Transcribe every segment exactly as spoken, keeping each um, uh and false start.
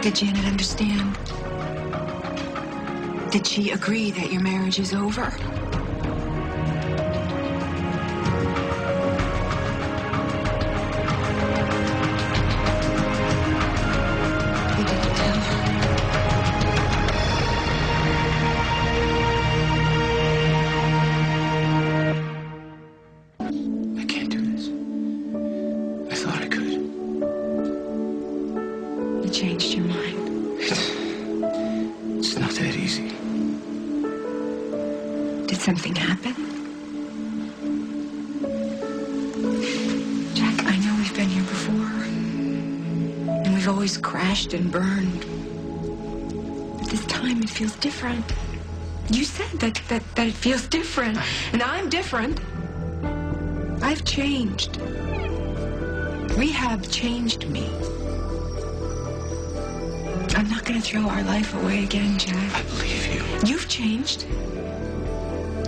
Did Janet understand? Did she agree that your marriage is over? Something happened? Jack, I know we've been here before, and we've always crashed and burned. But this time it feels different. You said that, that, that it feels different, and I'm different. I've changed. Rehab changed me. I'm not going to throw our life away again, Jack. I believe you. You've changed.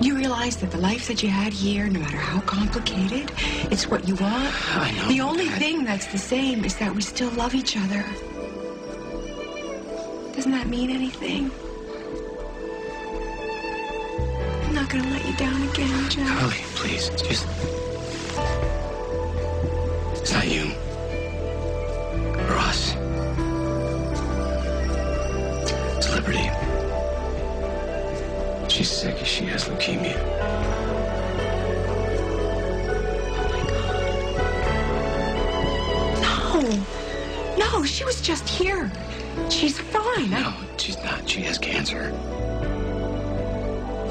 You realize that the life that you had here, no matter how complicated, it's what you want. I know. The only thing that's the same is that we still love each other. Doesn't that mean anything? I'm not going to let you down again, Jack. Carly, please, it's just... It's not you. Or us. It's liberty. She's sick. She has leukemia. Oh, my God. No. No, she was just here. She's fine. No, I... she's not. She has cancer.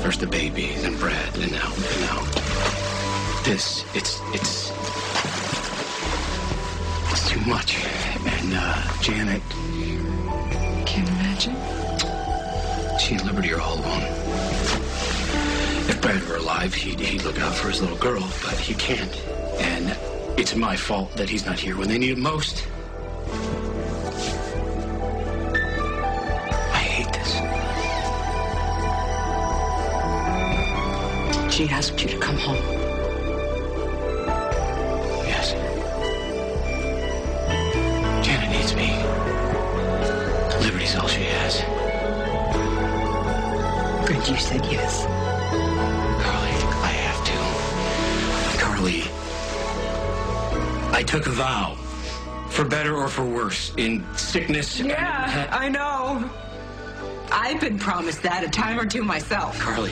First the baby, then Brad, and now, and now. This, it's, it's... It's too much. And, uh, Janet... I can't imagine. She and Liberty are all alone. If Brad were alive, he'd, he'd look out for his little girl, but he can't. And it's my fault that he's not here when they need him most. I hate this. She asked you to come home. Yes. Janet needs me. Liberty's all she has. And you said yes. Carly, I have to. Carly, I took a vow, for better or for worse, in sickness. Yeah, and... I know. I've been promised that a time or two myself. Carly,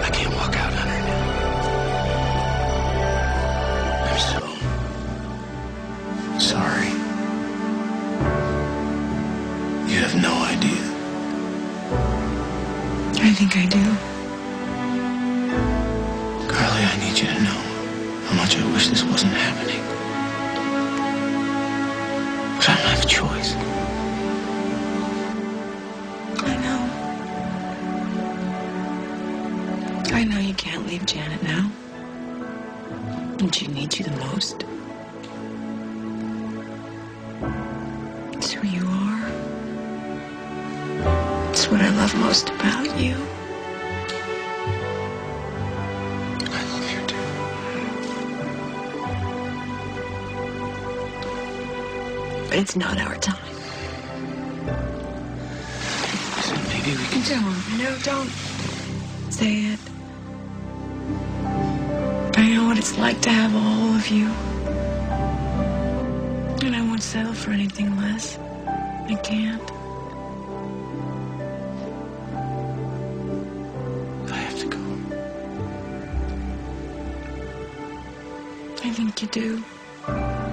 I can't walk out on her now. I'm so sorry. You have no idea. I think I do. Carly, I need you to know how much I wish this wasn't happening. But I don't have a choice. I know. I know you can't leave Janet now. And she needs you the most. It's who you are. It's what I love most about you. But it's not our time. So maybe we can... Don't. No, don't say it. I know what it's like to have all of you. And I won't settle for anything less. I can't. I have to go. I think you do.